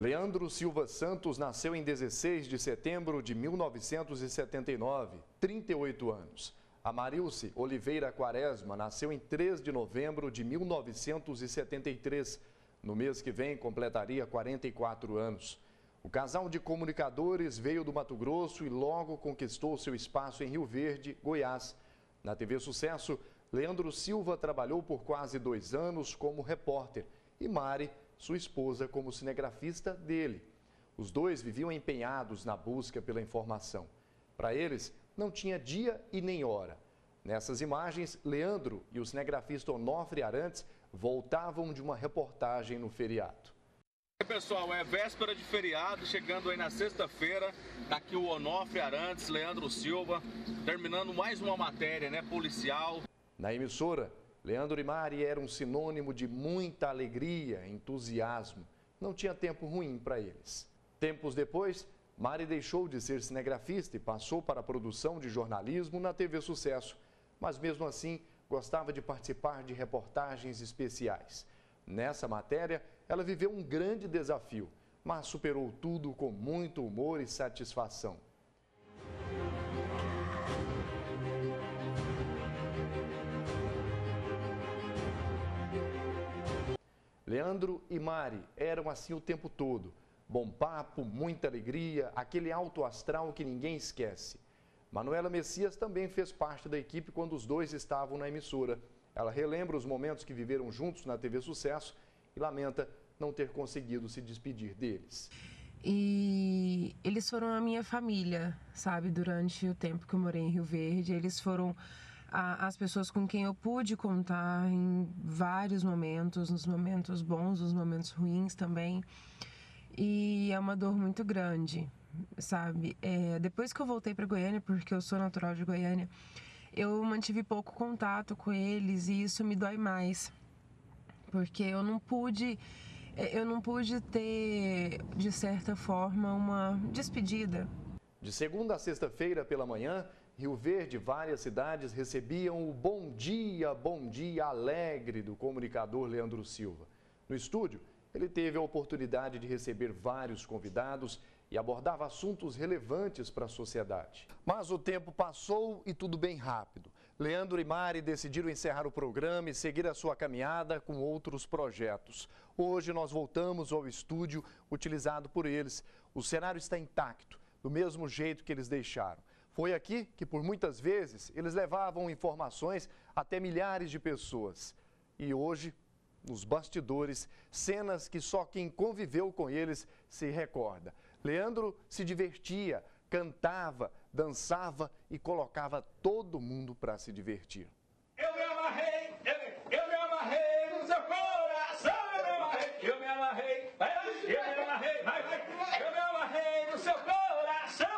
Leandro Silva Santos nasceu em 16 de setembro de 1979, 38 anos. A Mari Oliveira Quaresma nasceu em 3 de novembro de 1973. No mês que vem, completaria 44 anos. O casal de comunicadores veio do Mato Grosso e logo conquistou seu espaço em Rio Verde, Goiás. Na TV Sucesso, Leandro Silva trabalhou por quase 2 anos como repórter e Mari, sua esposa, como cinegrafista dele. Os dois viviam empenhados na busca pela informação. Para eles, não tinha dia e nem hora. Nessas imagens, Leandro e o cinegrafista Onofre Arantes voltavam de uma reportagem no feriado. Pessoal, é véspera de feriado, chegando aí na sexta-feira, tá aqui o Onofre Arantes, Leandro Silva, terminando mais uma matéria, né, policial. Na emissora, Leandro e Mari eram sinônimo de muita alegria, entusiasmo. Não tinha tempo ruim para eles. Tempos depois, Mari deixou de ser cinegrafista e passou para a produção de jornalismo na TV Sucesso. Mas mesmo assim, gostava de participar de reportagens especiais. Nessa matéria, ela viveu um grande desafio, mas superou tudo com muito humor e satisfação. Leandro e Mari eram assim o tempo todo. Bom papo, muita alegria, aquele alto astral que ninguém esquece. Manuela Messias também fez parte da equipe quando os dois estavam na emissora. Ela relembra os momentos que viveram juntos na TV Sucesso e lamenta não ter conseguido se despedir deles. E eles foram a minha família, sabe? Durante o tempo que eu morei em Rio Verde, eles foram as pessoas com quem eu pude contar em vários momentos, nos momentos bons, nos momentos ruins também. E é uma dor muito grande, sabe? Depois que eu voltei para Goiânia, porque eu sou natural de Goiânia, eu mantive pouco contato com eles e isso me dói mais, porque eu não pude ter, de certa forma, uma despedida. De segunda a sexta-feira pela manhã, Rio Verde e várias cidades recebiam o bom dia alegre do comunicador Leandro Silva. No estúdio, ele teve a oportunidade de receber vários convidados e abordava assuntos relevantes para a sociedade. Mas o tempo passou e tudo bem rápido. Leandro e Mari decidiram encerrar o programa e seguir a sua caminhada com outros projetos. Hoje nós voltamos ao estúdio utilizado por eles. O cenário está intacto, do mesmo jeito que eles deixaram. Foi aqui que, por muitas vezes, eles levavam informações até milhares de pessoas. E hoje, nos bastidores, cenas que só quem conviveu com eles se recorda. Leandro se divertia, cantava, dançava e colocava todo mundo para se divertir. Eu me amarrei no seu coração, eu me amarrei, eu me amarrei no seu coração.